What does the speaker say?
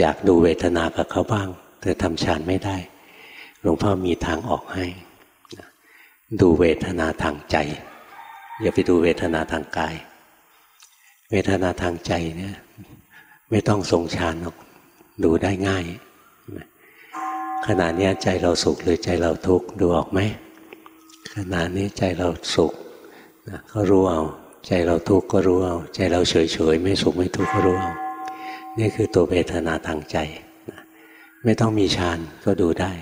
อยากดูเวทนากับเขาบ้างแต่ทำฌานไม่ได้หลวงพ่อมีทางออกให้ดูเวทนาทางใจอย่าไปดูเวทนาทางกายเวทนาทางใจเนี่ยไม่ต้องทรงฌานหรอกดูได้ง่ายขณะนี้ใจเราสุขหรือใจเราทุกข์ดูออกไหมขณะนี้ใจเราสุขก็รู้เอาใจเราทุกข์ก็รู้เอาใจเราเฉยๆไม่สุขไม่ทุกข์ก็รู้เอานี่คือตัวเวทนาทางใจไม่ต้องมีฌานก็ดูได้